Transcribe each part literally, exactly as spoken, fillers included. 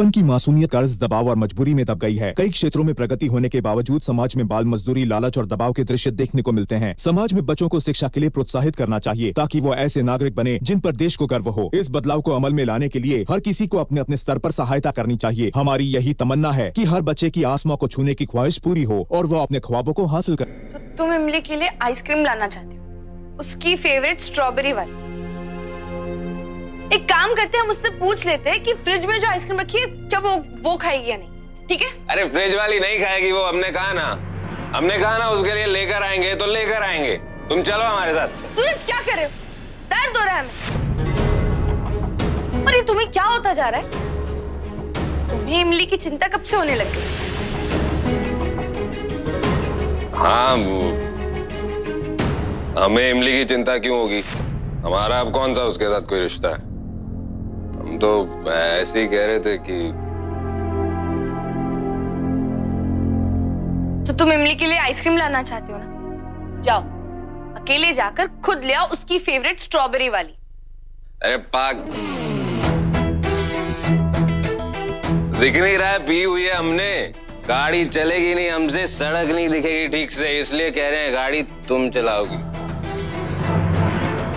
बचपन की मासूमियत कर्ज, दबाव और मजबूरी में दब गई है। कई क्षेत्रों में प्रगति होने के बावजूद समाज में बाल मजदूरी, लालच और दबाव के दृश्य देखने को मिलते हैं। समाज में बच्चों को शिक्षा के लिए प्रोत्साहित करना चाहिए ताकि वो ऐसे नागरिक बने जिन पर देश को गर्व हो। इस बदलाव को अमल में लाने के लिए हर किसी को अपने अपने स्तर पर सहायता करनी चाहिए। हमारी यही तमन्ना है कि हर बच्चे की आसमां को छूने की ख्वाहिश पूरी हो और वो अपने ख्वाबों को हासिल करे। तो तुम इमली के लिए आइसक्रीम लाना चाहते हो, उसकी फेवरेट स्ट्रॉबेरी वाली। एक काम करते हैं, हम उससे पूछ लेते हैं कि फ्रिज में जो आइसक्रीम रखी है क्या वो वो खाएगी या नहीं, ठीक है? अरे फ्रिज वाली नहीं खाएगी वो, हमने कहा ना, हमने कहा ना उसके लिए लेकर आएंगे तो लेकर आएंगे। तुम चलो हमारे साथ। सूरज क्या कर रहे हो? दर्द हो रहा है हमें। अरे तुम्हें क्या होता जा रहा है? तुम्हें इमली की चिंता कब से होने लग गई? हाँ, हमें इमली की चिंता क्यों होगी? हमारा अब कौन सा उसके साथ कोई रिश्ता है? हम तो ऐसे ही कह रहे थे कि। तो तुम इमली के लिए आइसक्रीम लाना चाहते हो ना? जाओ, अकेले जाकर खुद ले आओ उसकी फेवरेट स्ट्रॉबेरी वाली। अरे पाक, दिख नहीं रहा है, पी हुई है हमने। गाड़ी चलेगी नहीं हमसे, सड़क नहीं दिखेगी ठीक से, इसलिए कह रहे हैं गाड़ी तुम चलाओगी।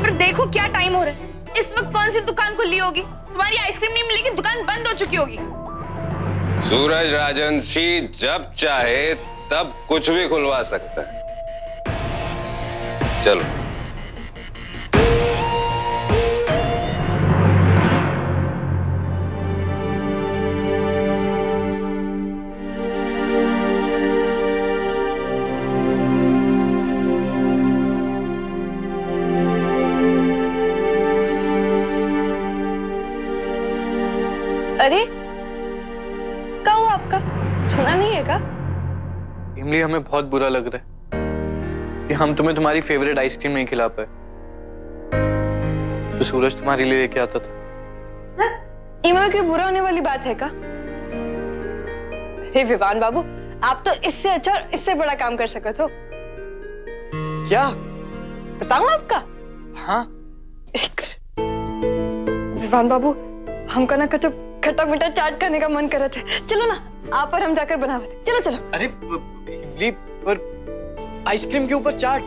पर देखो क्या टाइम हो रहा है, इस वक्त कौन सी दुकान खुली होगी? तुम्हारी आइसक्रीम नहीं मिलेगी, दुकान बंद हो चुकी होगी। सूरज राजंशी जब चाहे तब कुछ भी खुलवा सकता है। चलो। अरे क्या हुआ आपका? सुना नहीं है क्या? इमली, हमें बहुत बुरा लग रहा है कि हम तुम्हें तुम्हारी फेवरेट आइसक्रीम नहीं खिला पाए जो सूरज तुम्हारे लिए लेके आता था। इमली के बुरा होने वाली बात है क्या? अरे विवान बाबू, आप तो इससे अच्छा और इससे बड़ा काम कर सकते हो। क्या बताऊं आपका? हाँ विवान बाबू, हमको ना कुछ खट्टा मीठा चाट करने का मन कर रहा था। चलो ना, आप और हम जाकर बनाते। चलो चलो। अरे इमली, पर आइसक्रीम के ऊपर चाट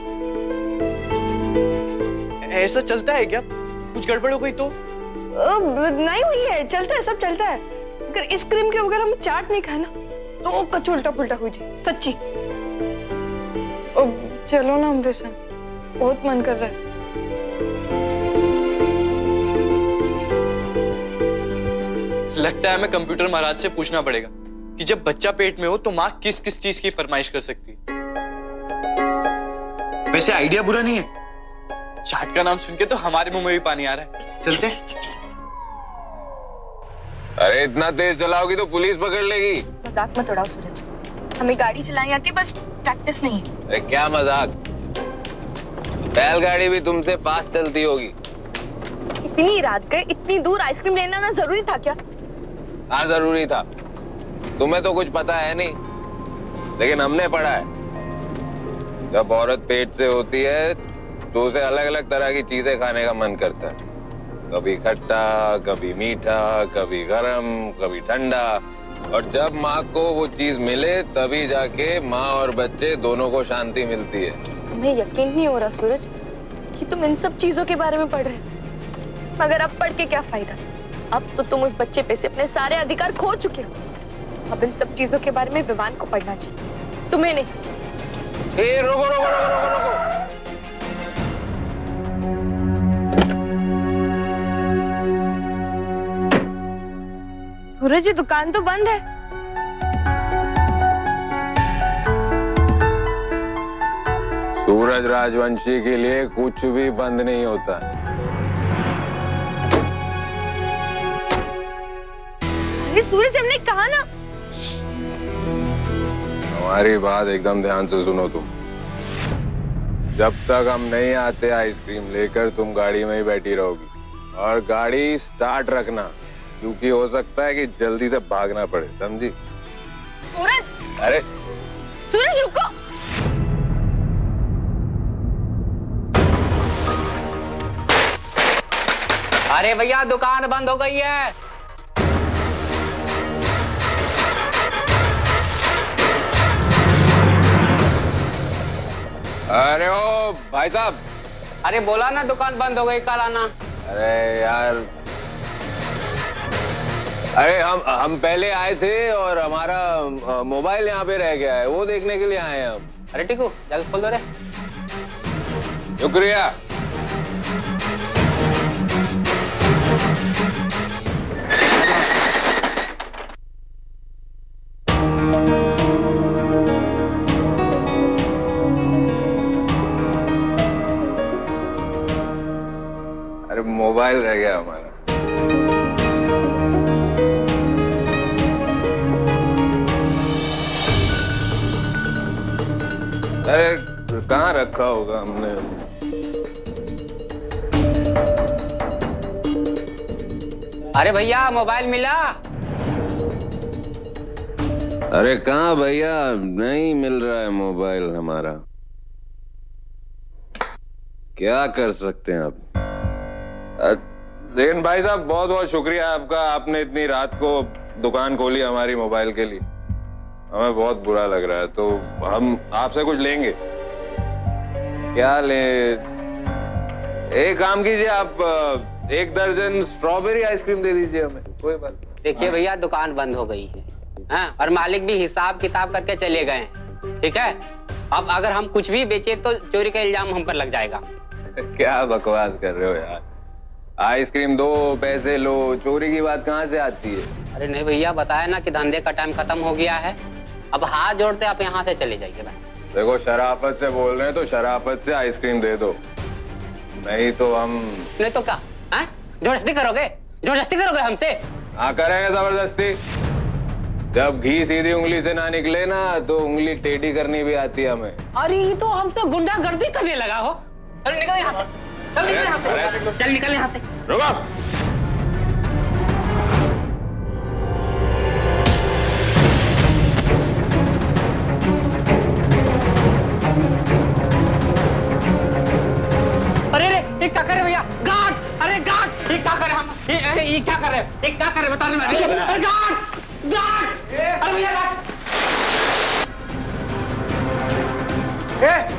ऐसा चलता है क्या? कुछ गड़बड़ हो गई तो? नहीं हुई है, चलता है, सब चलता है। अगर इस क्रीम के बगैर हम चाट नहीं खाना तो कुछ उल्टा पुल्टा हो जाए सच्ची। चलो ना अमृत, बहुत मन कर रहा है। लगता है हमें कंप्यूटर महाराज से पूछना पड़ेगा कि जब बच्चा पेट में हो तो माँ किस किस चीज की फरमाइश कर सकती है। वैसे आइडिया बुरा नहीं है, चाट का नाम सुन के तो हमारे मुंह में भी पानी आ रहा है। चलते। अरे इतना तेज चलाओगी तो पुलिस पकड़ लेगी। मजाक मत उड़ाओ सूरज, हमें गाड़ी चलानी आती है, बस प्रैक्टिस नहीं है। अरे क्या मजाक, बैलगाड़ी भी तुमसे फास्ट चलती होगी। इतनी रात गए, इतनी दूर आइसक्रीम लेना ना जरूरी था क्या? हाँ जरूरी था, तुम्हें तो कुछ पता है नहीं, लेकिन हमने पढ़ा है जब औरत पेट से होती है तो उसे अलग अलग तरह की चीजें खाने का मन करता है। कभी खट्टा, कभी मीठा, कभी गरम, कभी ठंडा, और जब माँ को वो चीज मिले तभी जाके माँ और बच्चे दोनों को शांति मिलती है। तुम्हें यकीन नहीं हो रहा सूरज कि तुम इन सब चीजों के बारे में पढ़ रहे, मगर अब पढ़ के क्या फायदा? अब तो तुम उस बच्चे पे से अपने सारे अधिकार खो चुके हो। अब इन सब चीजों के बारे में विवान को पढ़ना चाहिए, तुम्हें नहीं। ए, रुको, रुको, रुको, रुको, रुको। सूरज, दुकान तो बंद है। सूरज राजवंशी के लिए कुछ भी बंद नहीं होता है। सूरज, हमने कहा ना। हमारी बात एकदम ध्यान से सुनो तुम। जब तक हम नहीं आते आइसक्रीम लेकर, तुम गाड़ी में ही बैठी रहोगी, और गाड़ी स्टार्ट रखना क्योंकि हो सकता है कि जल्दी से भागना पड़े, समझी? सूरज! अरे सूरज रुको। अरे भैया, दुकान बंद हो गई है। अरे ओ भाई साहब, अरे बोला ना दुकान बंद हो गई, कल आना। अरे यार, अरे हम हम पहले आए थे और हमारा मोबाइल यहाँ पे रह गया है, वो देखने के लिए आए हैं हम। अरे टिकू, जाके खोल दो रे। शुक्रिया। मोबाइल रह गया हमारा। अरे कहाँ रखा होगा हमने? अरे भैया मोबाइल मिला? अरे कहाँ भैया, नहीं मिल रहा है मोबाइल हमारा। क्या कर सकते हैं आप? लेकिन भाई साहब बहुत बहुत शुक्रिया आपका, आपने इतनी रात को दुकान खोली हमारी मोबाइल के लिए। हमें बहुत बुरा लग रहा है, तो हम आपसे कुछ लेंगे। क्या लें? एक काम कीजिए, आप एक दर्जन स्ट्रॉबेरी आइसक्रीम दे दीजिए हमें। कोई बात नहीं। देखिए भैया, दुकान बंद हो गई है, हाँ? और मालिक भी हिसाब किताब करके चले गए हैं, ठीक है? अब अगर हम कुछ भी बेचे तो चोरी का इल्जाम हम पर लग जाएगा। क्या बकवास कर रहे हो यार, आइसक्रीम दो पैसे लो, चोरी की बात कहाँ से आती है? अरे नहीं भैया, बताया ना कि धंधे का टाइम खत्म हो गया है, अब हाथ जोड़ते आप यहाँ से चले जाइए बस। देखो शराफत से बोल रहे हैं तो शराफत से आइसक्रीम दे दो, नहीं तो हम नहीं तो क्या है? जबरदस्ती करोगे? जबरदस्ती करोगे हमसे? हाँ करेंगे जबरदस्ती। जब घी सीधी उंगली से ना निकले ना तो उंगली टेढ़ी करनी भी आती है हमें। अरे ये तो हमसे गुंडागर्दी करने लगा हो। अरे निकल यहाँ से, चल निकल यहाँ से, चल निकल यहाँ से। रुको। अरे रे, ये क्या कर रहे भैया? गार्ड! अरे गार्ड, ये क्या कर रहे हम? ये अरे ये क्या कर रहे? ये क्या कर रहे बता रहे मैं? अरे गार्ड, गार्ड! अरे भैया गार्ड! ए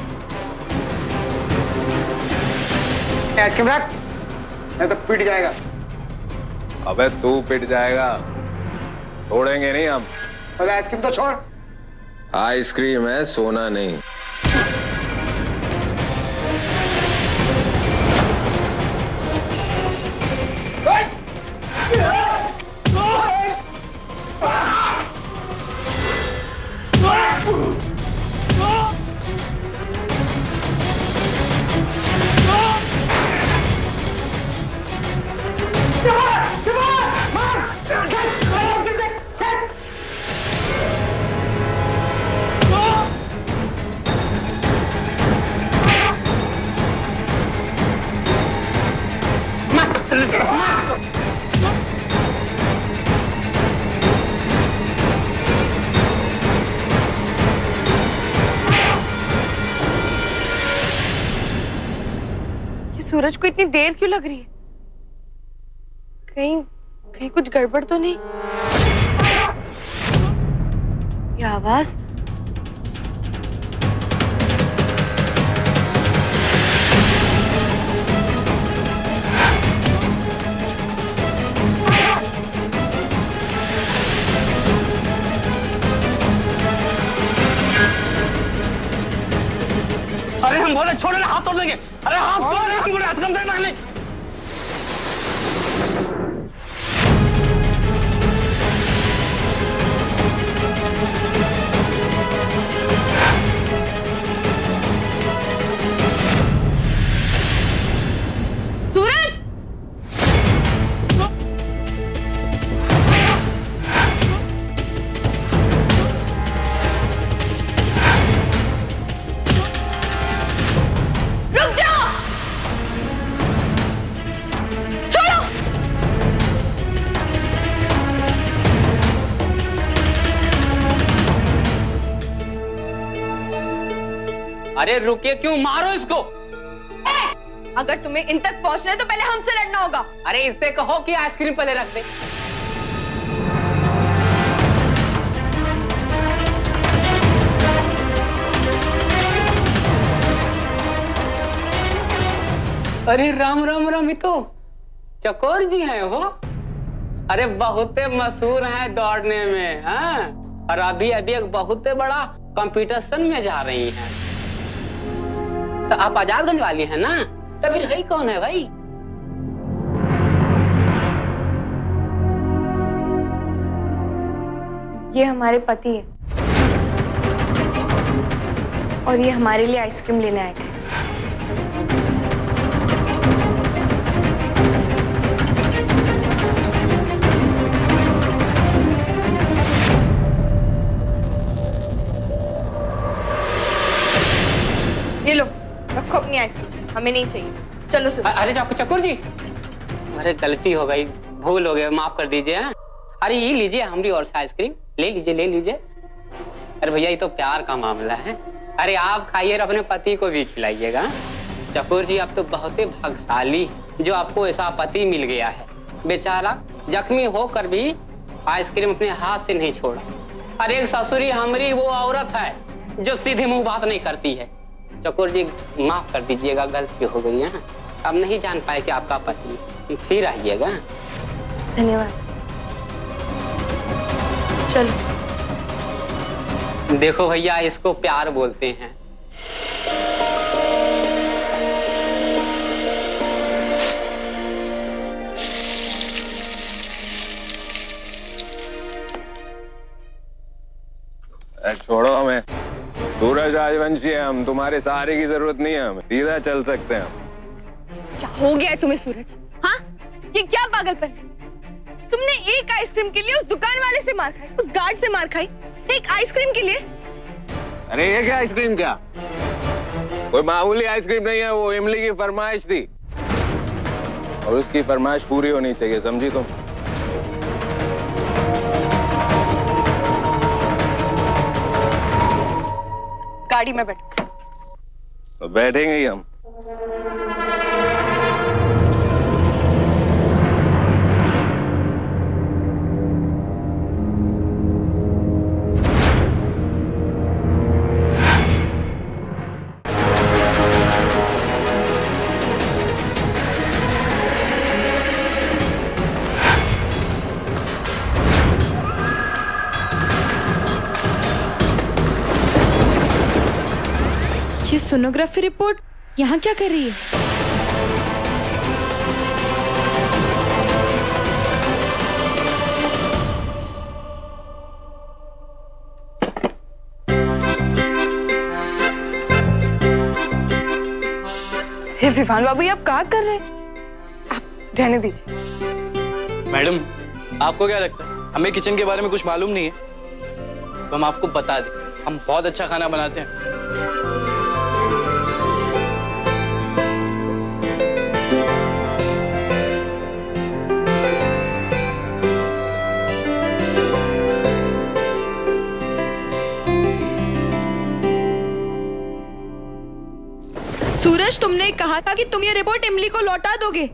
आइसक्रीम रख, नहीं तो पिट जाएगा। अबे तू पिट जाएगा, छोड़ेंगे नहीं हम। अबे आइसक्रीम तो छोड़। आइसक्रीम है सोना नहीं। सूरज को इतनी देर क्यों लग रही है? कहीं कहीं कुछ गड़बड़ तो नहीं? ये आवाज, अरे हम बोले छोड़ो ना, हाथ तोड़ देंगे। अरे हाथ तोड़ रहे हम, बोले आइसक्रीम दे रहे। अरे रुकिए, क्यों मारो इसको? ए, अगर तुम्हें इन तक पहुंचना है तो पहले हमसे लड़ना होगा। अरे इससे कहो कि आइसक्रीम पहले रख दे। अरे राम राम राम, ये तो चकोर जी हैं वो। अरे बहुत मशहूर हैं दौड़ने में, हाँ? और अभी अभी एक बहुत बड़ा कंपटीशन में जा रही हैं। तो आप आजादगंज वाली हैं ना, तो फिर है कौन है भाई? ये हमारे पति है और ये हमारे लिए आइसक्रीम लेने आए थे। ये लो, रखो अपनी आइसक्रीम, हमें नहीं चाहिए। चलो सुनो। अरे चकोर जी, अरे गलती हो गई, भूल हो गई, माफ कर दीजिए। अरे ये लीजिए हमारी और से आइसक्रीम, ले लीजिए ले लीजिए। अरे भैया ये तो प्यार का मामला है, अरे आप खाइए और अपने पति को भी खिलाइएगा। चकोर जी आप तो बहुत ही भाग्यशाली जो आपको ऐसा पति मिल गया है। बेचारा जख्मी होकर भी आइसक्रीम अपने हाथ से नहीं छोड़ा। अरे एक ससुरी हमारी वो औरत है जो सीधे मुंह बात नहीं करती है। चकोर जी माफ कर दीजिएगा, गलती हो गई है। अब नहीं जान पाए कि आपका पति, फिर आइएगा। धन्यवाद। चलो देखो भैया, इसको प्यार बोलते हैं। छोड़ो हमें, सूरज राजवंशी है हम, तुम्हारे सहारे की जरूरत नहीं है, हमें सीधा चल सकते हैं हम। क्या हो गया है तुम्हें सूरज? हाँ, ये क्या पागलपन है? तुमने एक आइसक्रीम के लिए उस दुकान वाले से मार खाई, उस गार्ड से मार खाई, एक आइसक्रीम के लिए। अरे ये क्या आइसक्रीम, क्या कोई मामूली आइसक्रीम नहीं है, वो इमली की फरमाइश थी और उसकी फरमाइश पूरी होनी चाहिए, समझी तुम? गाड़ी में बैठ तो बैठेंगे ही हम। सोनोग्राफी रिपोर्ट यहाँ क्या कर रही है? हे विवान बाबू, ये आप क्या कर रहे हैं? आप रहने दीजिए। मैडम आपको क्या लगता है हमें किचन के बारे में कुछ मालूम नहीं है? तो हम आपको बता दें, हम बहुत अच्छा खाना बनाते हैं। सूरज, तुमने कहा था कि तुम ये रिपोर्ट इमली को लौटा दोगे,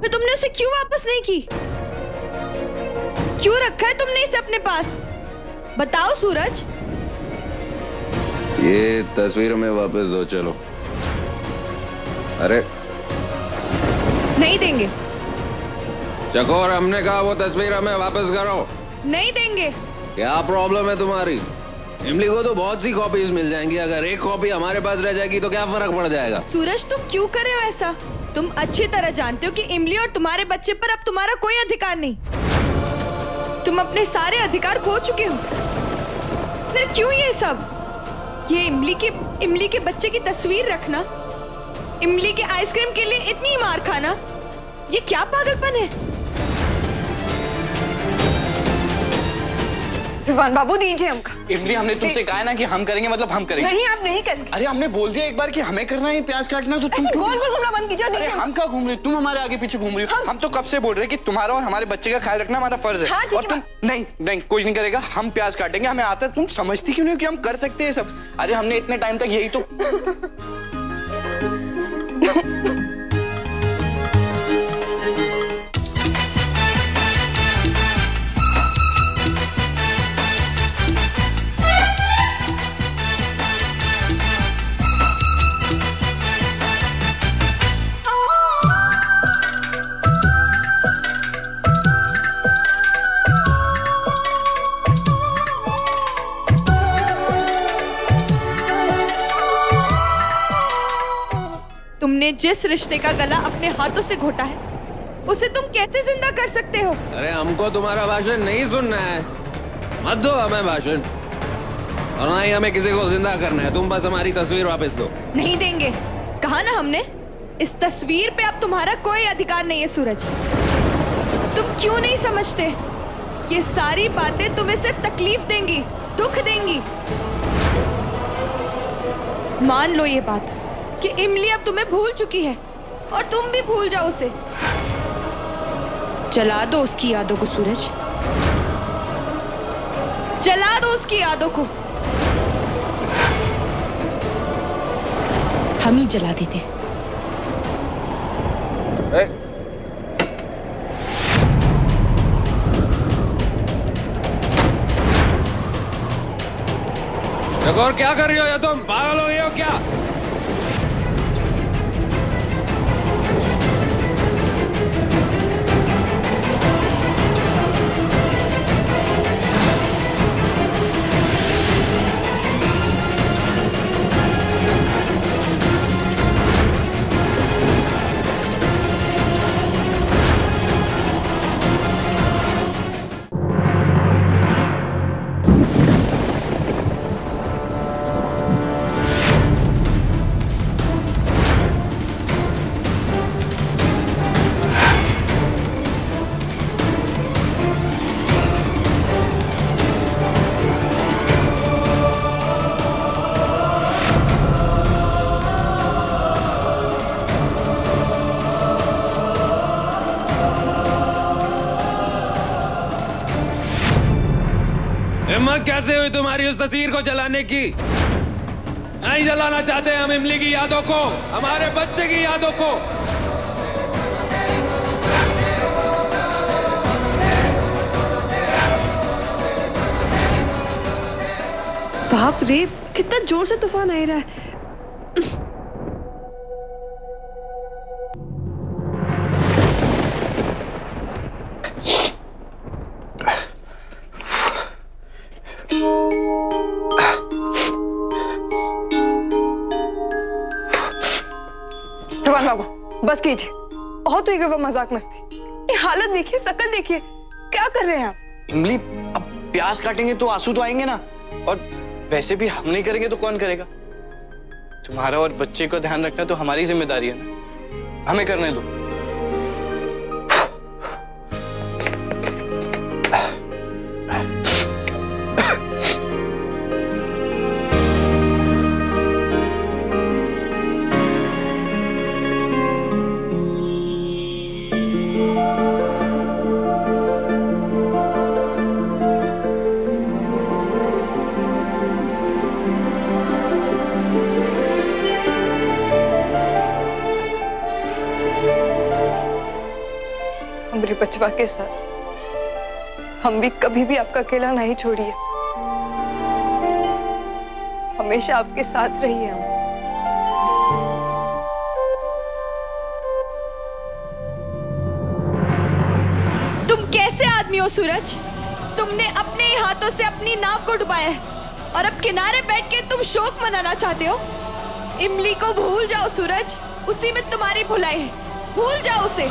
फिर तुमने उसे क्यों वापस नहीं की? क्यों रखा है तुमने इसे अपने पास? बताओ सूरज। ये तस्वीर में वापस दो। चलो। अरे नहीं देंगे चकोर, हमने कहा वो तस्वीर हमें वापस करो। नहीं देंगे। क्या प्रॉब्लम है तुम्हारी? इमली को तो बहुत सी कॉपीज मिल जाएंगी, अगर एक कॉपी हमारे पास रह जाएगी तो क्या फर्क पड़ जाएगा? सूरज तुम क्यों कर रहे हो ऐसा? तुम अच्छी तरह जानते हो कि इमली और तुम्हारे बच्चे पर अब तुम्हारा कोई अधिकार नहीं। तुम अपने सारे अधिकार खो चुके हो। फिर क्यों ये सब? ये इमली के इमली के बच्चे की तस्वीर रखना, इमली के आइसक्रीम के लिए इतनी मार खाना, ये क्या पागलपन है? विवान बाबू दीजिए हमका। इमली हमने तुमसे कहा ना कि हम करेंगे, मतलब हम करेंगे। नहीं आप नहीं करेंगे। अरे हमने बोल दिया एक बार कि हमें करना है प्याज काटना, तो तुम गोल गोल घूमना बंद कीजिए। अरे हम क्या घूम रहे, तुम हमारे आगे पीछे घूम रही हो। हम, हम तो कब से बोल रहे हैं कि तुम्हारा और हमारे बच्चे का ख्याल रखना हमारा फर्ज है। हाँ, और तुम नहीं नहीं कुछ नहीं करेगा, हम प्याज काटेंगे, हमें आता है। तुम समझती क्यों नहीं कि हम कर सकते हैं सब? अरे हमने इतने टाइम तक यही तो जिस रिश्ते का गला अपने हाथों से घोटा है उसे तुम कैसे जिंदा कर सकते हो? अरे हमको तुम्हारा भाषण नहीं सुनना है, मत दो हमें भाषण, और ना ही हमें किसी को जिंदा करना है। तुम बस हमारी तस्वीर वापस दो। नहीं देंगे, कहा ना हमने, इस तस्वीर पे अब तुम्हारा कोई अधिकार नहीं है। सूरज, तुम क्यों नहीं समझते? ये सारी बातें तुम्हें सिर्फ तकलीफ देंगी, दुख देंगी। मान लो ये बात कि इमली अब तुम्हें भूल चुकी है और तुम भी भूल जाओ उसे। जला दो उसकी यादों को सूरज, जला दो उसकी यादों को। हम ही जला देते हैं। चकोर, क्या कर रही हो? या तुम पागल हो गए हो क्या? हिम्मत कैसे हुई तुम्हारी उस तस्वीर को जलाने की? नहीं जलाना चाहते हम इमली की यादों को, हमारे बच्चे की यादों को। बाप रे, कितना जोर से तूफान आ रहा है। बस कीजिए, बहुत हुई गई मजाक मस्ती। ये हालत देखिए, शकल देखिए, क्या कर रहे हैं आप? इमली, अब प्याज काटेंगे तो आंसू तो आएंगे ना, और वैसे भी हम नहीं करेंगे तो कौन करेगा? तुम्हारा और बच्चे का ध्यान रखना तो हमारी जिम्मेदारी है ना, हमें करने दो। बचवा के साथ हम भी कभी भी आपका अकेला नहीं छोड़िए, हमेशा आपके साथ रहिए हम। तुम कैसे आदमी हो सूरज? तुमने अपने ही हाथों से अपनी नाव को डुबाया है और अब किनारे बैठ के तुम शोक मनाना चाहते हो? इमली को भूल जाओ सूरज, उसी में तुम्हारी भुलाई है, भूल जाओ उसे।